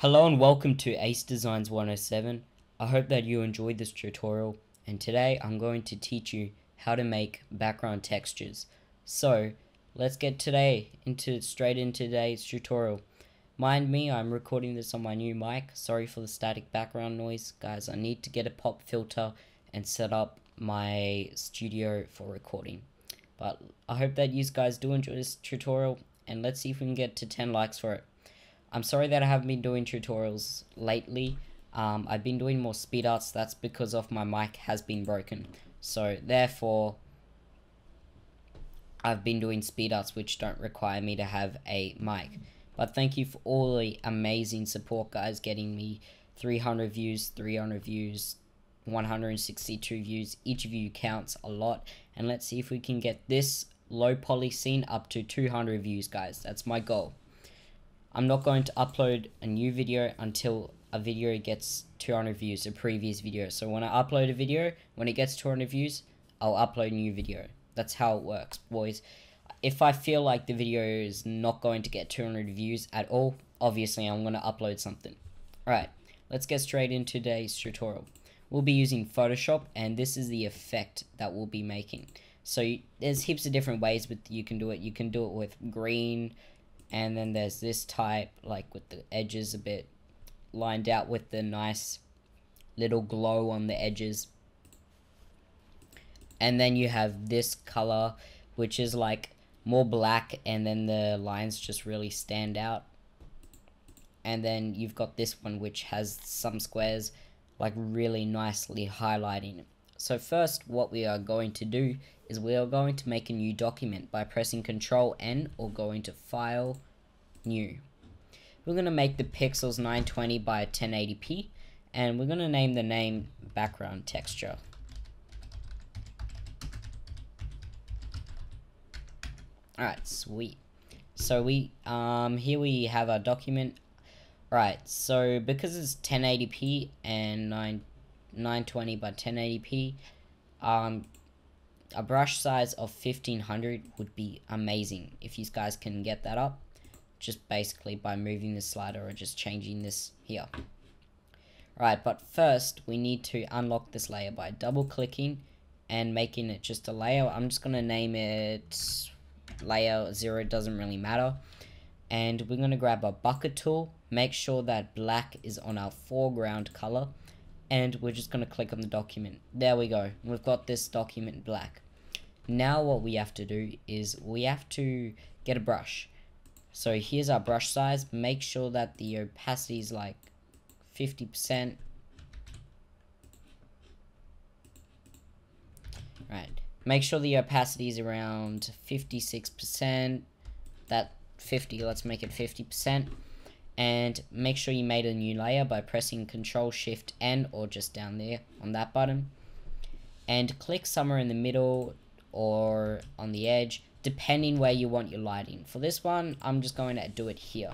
Hello and welcome to Ace Designs 107. I hope that you enjoyed this tutorial, and today I'm going to teach you how to make background textures. So let's get straight into today's tutorial. Mind me, I'm recording this on my new mic. Sorry for the static background noise, guys. I need to get a pop filter and set up my studio for recording. But I hope that you guys do enjoy this tutorial, and let's see if we can get to 10 likes for it. I'm sorry that I haven't been doing tutorials lately. I've been doing more speed arts. That's because of my mic has been broken. So therefore, I've been doing speed arts which don't require me to have a mic. But thank you for all the amazing support, guys, getting me 300 views, 300 views, 162 views. Each view counts a lot. And let's see if we can get this low poly scene up to 200 views, guys. That's my goal. I'm not going to upload a new video until a video gets 200 views, a previous video. So when I upload a video, when it gets 200 views, I'll upload a new video. That's how it works, boys. If I feel like the video is not going to get 200 views at all, obviously I'm going to upload something. Alright, let's get straight into today's tutorial. We'll be using Photoshop, and this is the effect that we'll be making. So there's heaps of different ways you can do it. You can do it with green, and then there's this type, like with the edges a bit lined out with the nice little glow on the edges. And then you have this color, which is like more black, and then the lines just really stand out. And then you've got this one, which has some squares, like really nicely highlighting it. So first, what we are going to do is we are going to make a new document by pressing Ctrl+N or going to File, New. We're going to make the pixels 920 by 1080p, and we're going to name the name Background Texture. Alright, sweet. So we here we have our document. Alright, so because it's 1080p and 920 by 1080p, a brush size of 1500 would be amazing if you guys can get that up, just basically by moving the slider or just changing this here. Alright, but first we need to unlock this layer by double clicking and making it just a layer. I'm just going to name it layer 0, doesn't really matter. And we're going to grab a bucket tool, make sure that black is on our foreground color, and we're just going to click on the document. There we go. We've got this document black. Now what we have to do is we have to get a brush. So here's our brush size. Make sure that the opacity is like 50%. Right. Make sure the opacity is around 56%. Let's make it 50%. And make sure you made a new layer by pressing Ctrl+Shift+N or just down there on that button, and click somewhere in the middle or on the edge depending where you want your lighting. For this one, I'm just going to do it here.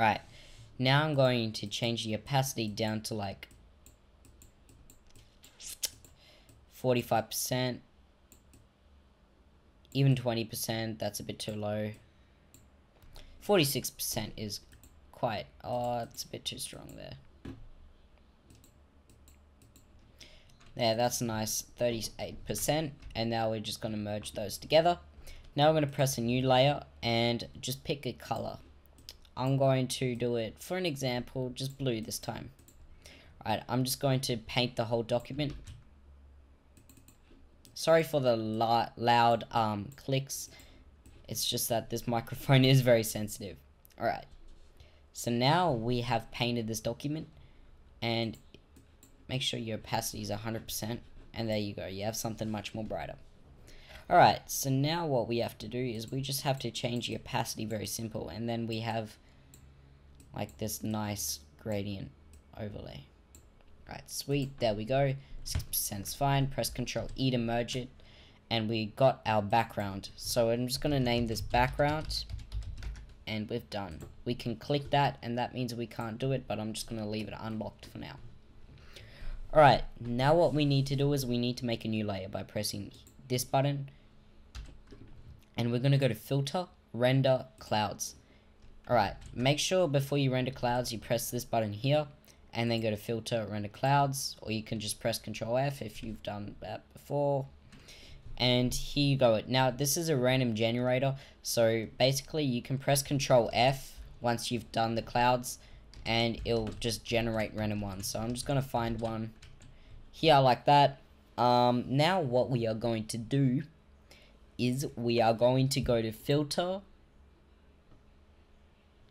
Alright, now I'm going to change the opacity down to like 45%, even 20%, that's a bit too low. 46% is quite, it's a bit too strong there. Yeah, that's nice, 38%. And now we're just going to merge those together. Now we're going to press a new layer and just pick a color. I'm going to do it, for an example, just blue this time. Alright, I'm just going to paint the whole document. Sorry for the loud clicks. It's just that this microphone is very sensitive. Alright, so now we have painted this document, and make sure your opacity is 100%, and there you go, you have something much more brighter. Alright, so now what we have to do is we just have to change the opacity, very simple, and then we have like this nice gradient overlay. Alright, sweet, there we go, 6% is fine, press Ctrl+E to merge it. And we got our background. So I'm just going to name this background, and we've done. We can click that, and that means we can't do it, but I'm just going to leave it unlocked for now. Alright, now what we need to do is we need to make a new layer by pressing this button, and we're going to go to Filter, Render, Clouds. Alright, make sure before you render clouds you press this button here and then go to filter, render clouds, or you can just press Ctrl F if you've done that before. And here you go. Now this is a random generator, so basically you can press Ctrl F once you've done the clouds and it'll just generate random ones. So I'm just going to find one here like that. Now what we are going to do is we are going to go to filter.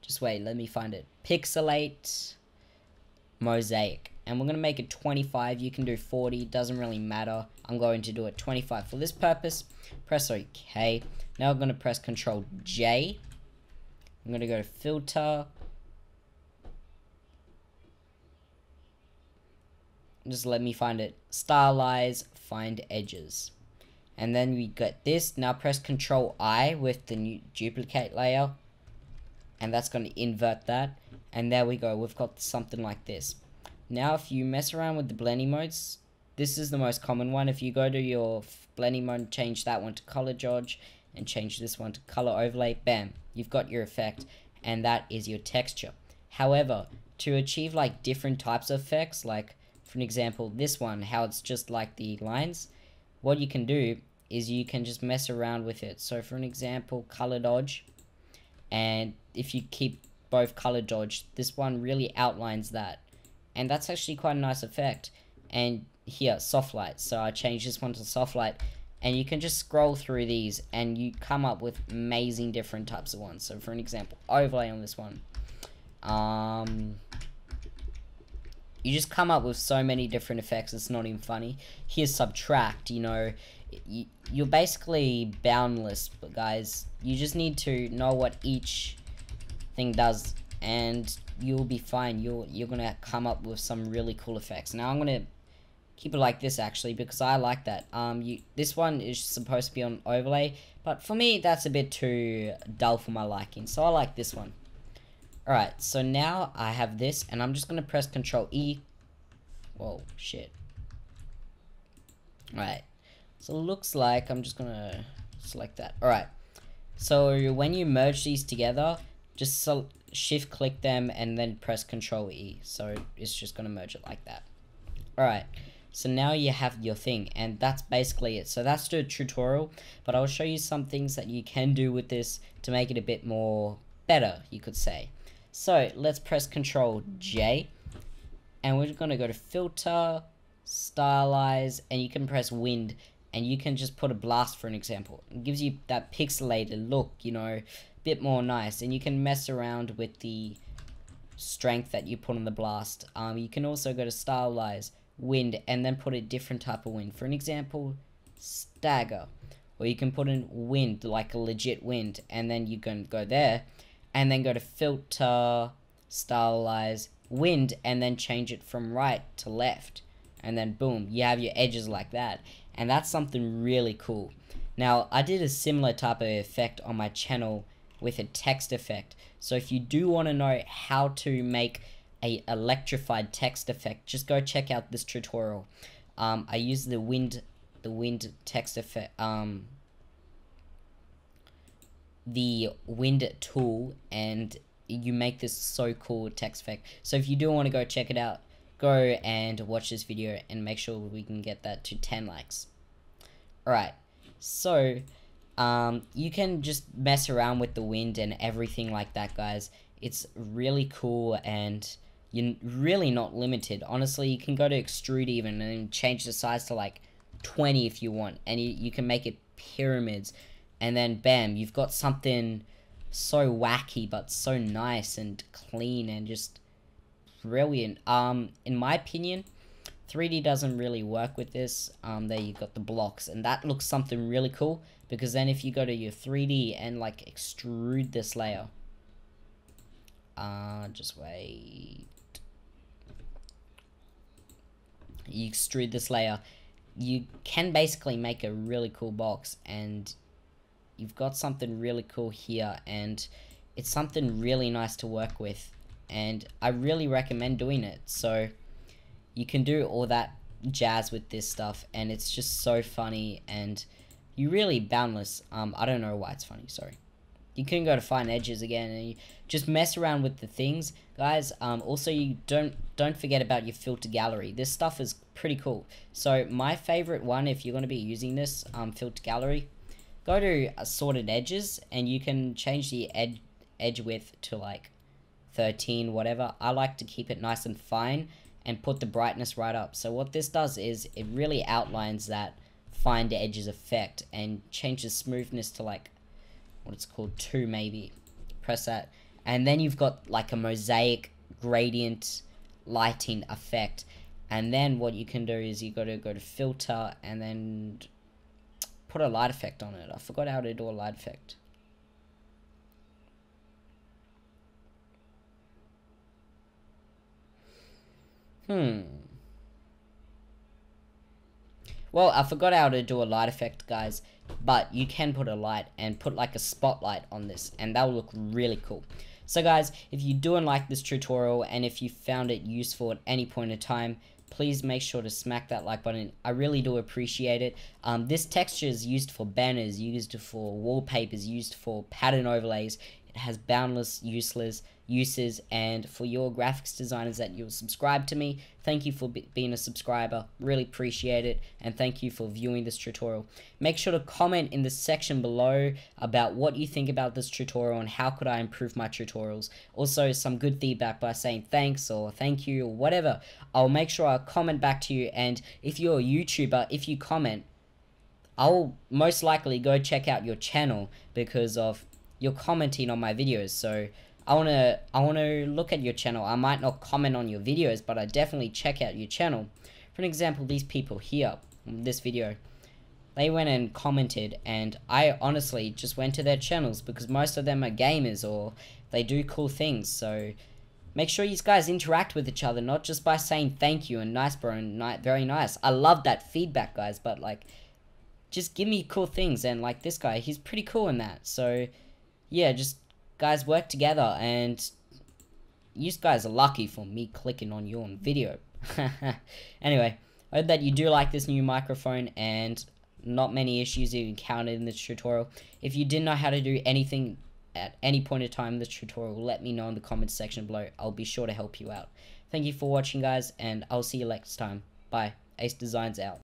Just wait, let me find it. Pixelate, mosaic. And we're going to make it 25. You can do 40. Doesn't really matter. I'm going to do it 25 for this purpose. Press OK. Now I'm going to press Control J. I'm going to go to filter. Just let me find it. Stylize, find edges. And then we got this. Now press Control I with the new duplicate layer. And that's going to invert that. And there we go. We've got something like this. Now if you mess around with the blending modes, this is the most common one. If you go to your blending mode, change that one to color George and change this one to color overlay, bam, you've got your effect and that is your texture. However, to achieve like different types of effects, like for example this one, how it's just like the lines, what you can do is you can just mess around with it. So for an example, color Dodge, and if you keep both color Dodge, this one really outlines that. And that's actually quite a nice effect. And here, soft light. So I changed this one to soft light. And you can just scroll through these and you come up with amazing different types of ones. So for an example, overlay on this one. You just come up with so many different effects, it's not even funny. Here's subtract, you know. You're basically boundless, but guys, you just need to know what each thing does. And you'll be fine. You're gonna come up with some really cool effects. Now I'm gonna keep it like this actually because I like that. This one is supposed to be on overlay, but for me that's a bit too dull for my liking. So I like this one. All right. So now I have this, and I'm just gonna press Control E. Whoa, shit. All right. So it looks like I'm just gonna select that. All right. So when you merge these together, just shift click them and then press Control E. So it's just going to merge it like that. Alright, so now you have your thing and that's basically it. So that's the tutorial, but I'll show you some things that you can do with this to make it a bit more better, you could say. So let's press Control J and we're going to go to filter, stylize, and you can press wind and you can just put a blast for an example. It gives you that pixelated look, you know, bit more nice, and you can mess around with the strength that you put on the blast. You can also go to stylize, wind, and then put a different type of wind. For an example, stagger, or you can put in wind, like a legit wind, and then you can go there, and then go to filter, stylize, wind, and then change it from right to left, and then boom, you have your edges like that, and that's something really cool. Now, I did a similar type of effect on my channel with a text effect. So if you do want to know how to make a electrified text effect, just go check out this tutorial. I use the wind text effect, the wind tool, and you make this so cool text effect. So if you do want to go check it out, go and watch this video and make sure we can get that to 10 likes. All right, so you can just mess around with the wind and everything like that, guys. It's really cool and you're really not limited. Honestly, you can go to extrude even and change the size to like 20 if you want, and you can make it pyramids, and then bam, you've got something so wacky but so nice and clean and just brilliant. In my opinion, 3D doesn't really work with this. There you got the blocks, and that looks something really cool, because then if you go to your 3D and like extrude this layer, just wait, you extrude this layer, you can basically make a really cool box, and you've got something really cool here, and it's something really nice to work with, and I really recommend doing it. So you can do all that jazz with this stuff, and it's just so funny, and you're really boundless. I don't know why it's funny, sorry. you can go to fine edges again and you just mess around with the things, guys. Also, you don't forget about your filter gallery. This stuff is pretty cool. So my favorite one, if you're going to be using this filter gallery, go to sorted edges and you can change the edge width to like 13, whatever. I like to keep it nice and fine and put the brightness right up. So what this does is it really outlines that fine edges effect and changes smoothness to like what it's called 2, maybe. Press that, and then you've got like a mosaic gradient lighting effect. And then what you can do is you got to go to filter and then put a light effect on it. I forgot how to do a light effect. Well, I forgot how to do a light effect, guys, but you can put a light and put like a spotlight on this and that will look really cool. So guys, if you do like this tutorial and if you found it useful at any point in time, please make sure to smack that like button. I really do appreciate it. This texture is used for banners, used for wallpapers, used for pattern overlays. It has boundless uses, and for your graphics designers that you'll subscribe to me, thank you for being a subscriber, really appreciate it, and thank you for viewing this tutorial. Make sure to comment in the section below about what you think about this tutorial and how could I improve my tutorials. Also, some good feedback by saying thanks or thank you or whatever. I'll make sure I comment back to you, and if you're a YouTuber, if you comment, I'll most likely go check out your channel because of you're commenting on my videos. So I wanna look at your channel. I might not comment on your videos, but I definitely check out your channel. For example, these people here in this video, they went and commented, and I honestly just went to their channels because most of them are gamers or they do cool things. So make sure you guys interact with each other, not just by saying thank you and nice bro and very nice. I love that feedback, guys, but like just give me cool things, and like this guy, he's pretty cool in that. So yeah, just guys work together, and you guys are lucky for me clicking on your own video. Anyway, I hope that you do like this new microphone and not many issues you encountered in this tutorial. If you didn't know how to do anything at any point in time in this tutorial, let me know in the comments section below. I'll be sure to help you out. Thank you for watching, guys, and I'll see you next time. Bye. Ace Designs out.